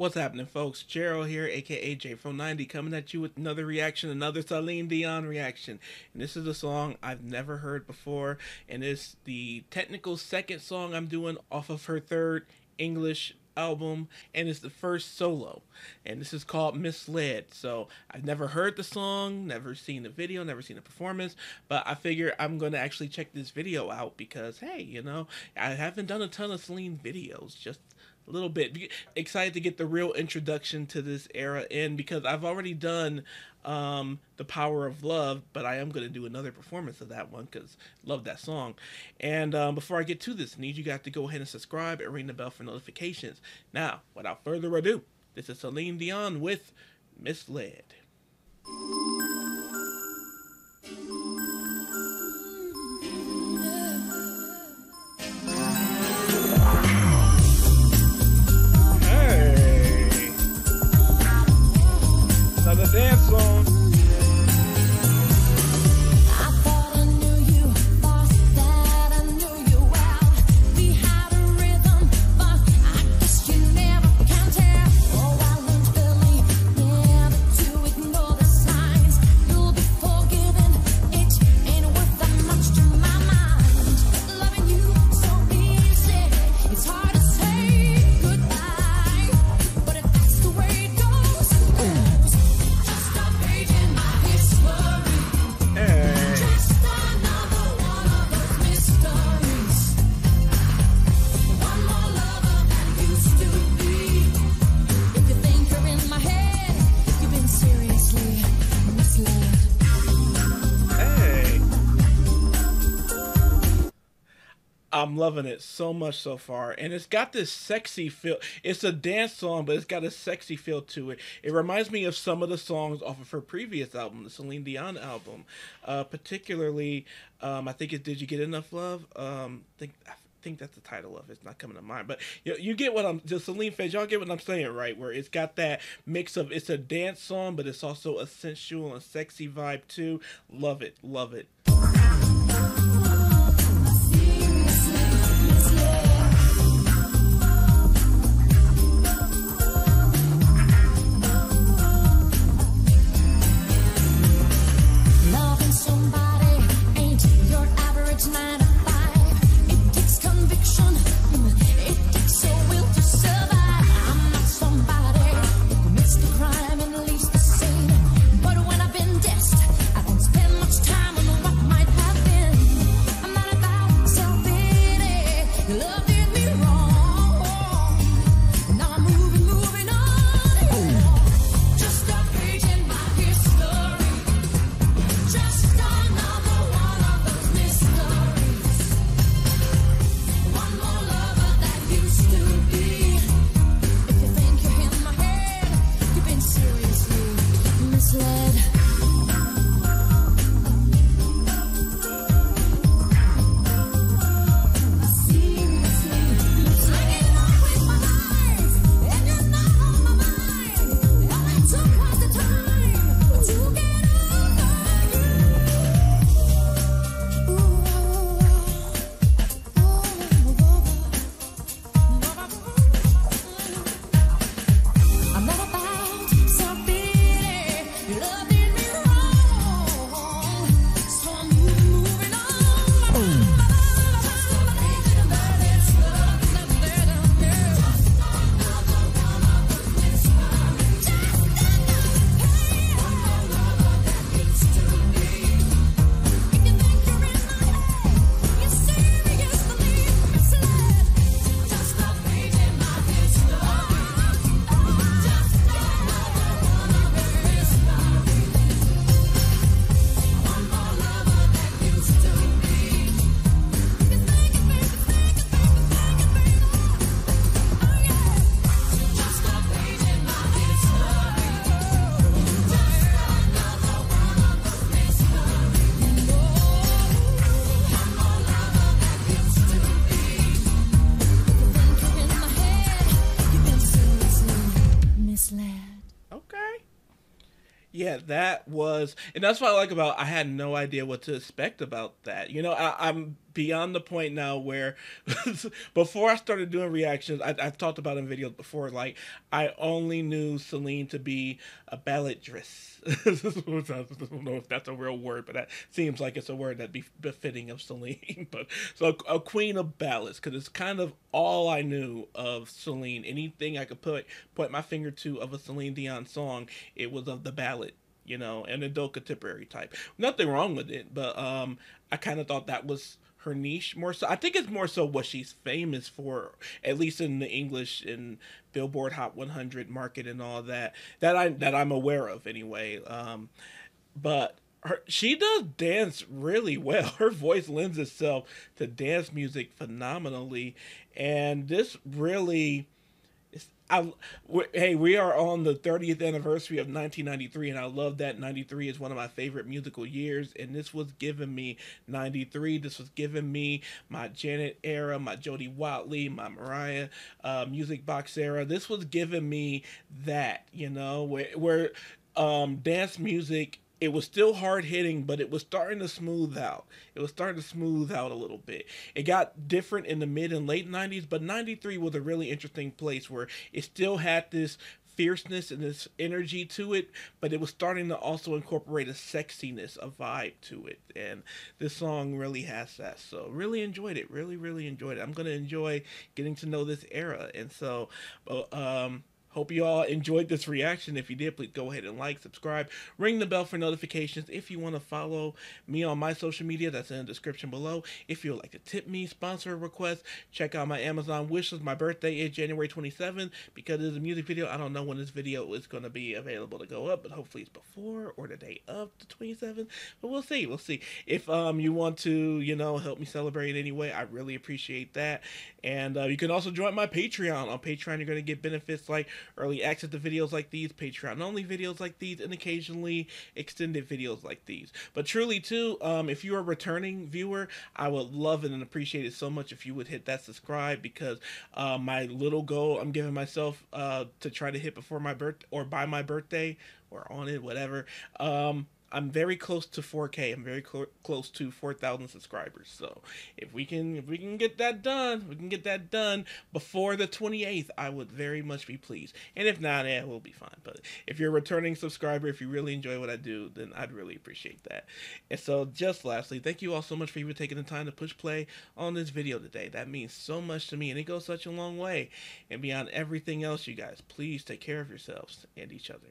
What's happening, folks? Gerald here, aka J490, coming at you with another reaction, another Celine Dion reaction. And this is a song I've never heard before, and it's the technical second song I'm doing off of her third English album, and it's the first solo. And this is called Misled. So I've never heard the song, never seen the video, never seen the performance, but I figure I'm going to actually check this video out because, hey, you know, I haven't done a ton of Celine videos, just a little bit. Excited to get the real introduction to this era in because I've already done The Power of Love, but I am going to do another performance of that one because love that song. And before I get to this, I need you guys to go ahead and subscribe and ring the bell for notifications. Now, without further ado, this is Celine Dion with Misled. I'm loving it so much so far, and it's got this sexy feel. It's a dance song, but it's got a sexy feel to it. It reminds me of some of the songs off of her previous album, the Celine Dion album, particularly I think it's Did You Get Enough Love? I think that's the title of it. It's not coming to mind, but you get what I'm, the Celine fans, y'all get what I'm saying, right? Where it's got that mix of, it's a dance song, but it's also a sensual and sexy vibe too. Love it, love it. Yeah, that was, and that's what I like about, I had no idea what to expect about that. You know, I'm beyond the point now where before I started doing reactions, I've talked about in videos before, like I only knew Celine to be a balladress. I don't know if that's a real word, but that seems like it's a word that'd be befitting of Celine. But so a queen of ballads, because it's kind of all I knew of Celine. Anything I could point my finger to of a Celine Dion song, it was of the ballad, you know, an adult contemporary type. Nothing wrong with it, but I kind of thought that was her niche more so. I think it's more so what she's famous for, at least in the English and Billboard Hot 100 market and all that, that I'm aware of anyway. But she does dance really well. Her voice lends itself to dance music phenomenally, and this really... hey, we are on the 30th anniversary of 1993, and I love that. 93 is one of my favorite musical years, and this was giving me 93. This was giving me my Janet era, my Jody Watley, my Mariah music box era. This was giving me that, you know, where dance music, it was still hard-hitting, but it was starting to smooth out. It was starting to smooth out a little bit. It got different in the mid and late 90s, but 93 was a really interesting place where it still had this fierceness and this energy to it, but it was starting to also incorporate a sexiness, a vibe to it, and this song really has that. So really enjoyed it. Really, really enjoyed it. I'm going to enjoy getting to know this era, and so... hope you all enjoyed this reaction. If you did, please go ahead and like, subscribe, ring the bell for notifications. If you want to follow me on my social media, that's in the description below. If you would like to tip me, sponsor a request, check out my Amazon wishlist. My birthday is January 27th. Because it's a music video, I don't know when this video is going to be available to go up, but hopefully it's before or the day of the 27th. But we'll see. We'll see. If you want to, you know, help me celebrate anyway, I really appreciate that. And you can also join my Patreon. On Patreon, you're going to get benefits like early access to videos like these, Patreon-only videos like these, and occasionally extended videos like these. But truly, too, if you're a returning viewer, I would love it and appreciate it so much if you would hit that subscribe, because my little goal I'm giving myself to try to hit before my birthday, or by my birthday, or on it, whatever, I'm very close to 4K. I'm very close to 4,000 subscribers. So if we can get that done, we can get that done before the 28th, I would very much be pleased. And if not, yeah, we'll be fine. But if you're a returning subscriber, if you really enjoy what I do, then I'd really appreciate that. And so just lastly, thank you all so much for even taking the time to push play on this video today. That means so much to me, and it goes such a long way. And beyond everything else, you guys, please take care of yourselves and each other.